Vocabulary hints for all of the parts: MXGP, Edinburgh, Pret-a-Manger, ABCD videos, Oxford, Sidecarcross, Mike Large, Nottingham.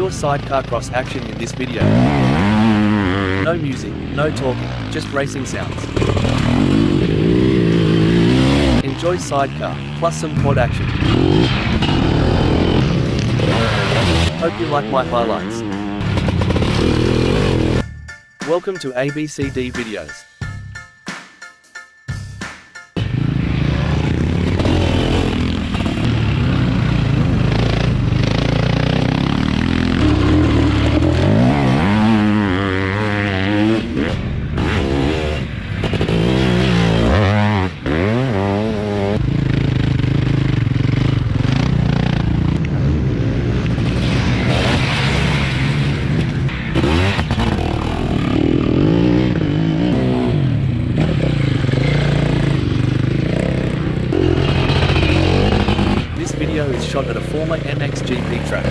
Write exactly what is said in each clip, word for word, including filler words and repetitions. pure sidecar cross action in this video. No music, no talking, just racing sounds. Enjoy sidecar, plus some quad action. Hope you like my highlights. Welcome to A B C D videos. Is shot at a former M X G P track.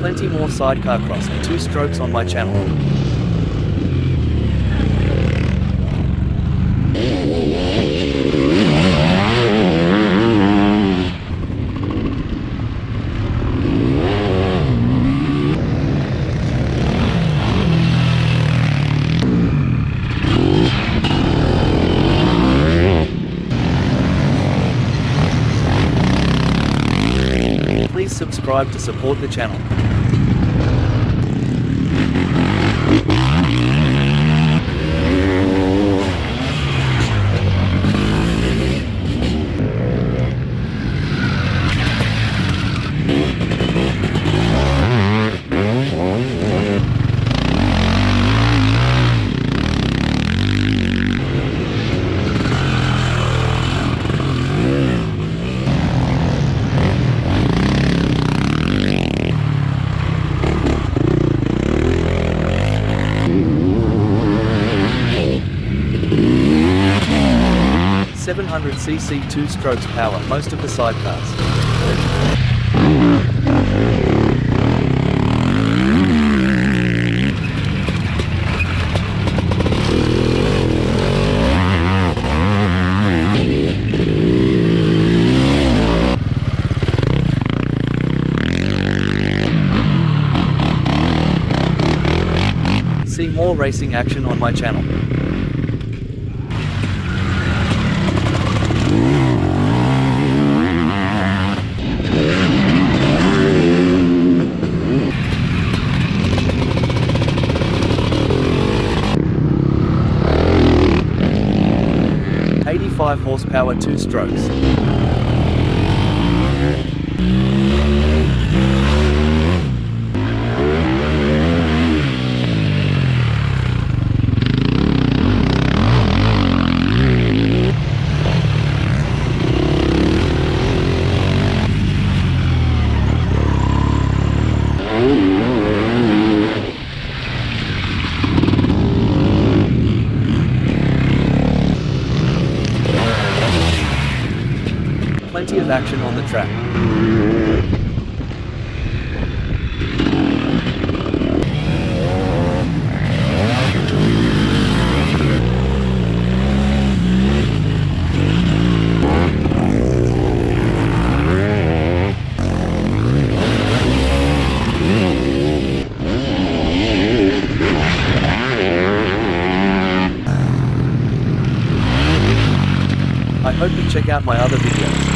Plenty more sidecar cross and two strokes on my channel. Please subscribe to support the channel. seven hundred c c two strokes power most of the sidecars. See more racing action on my channel. eighty-five horsepower, two strokes. Plenty of action on the track. I hope you check out my other videos.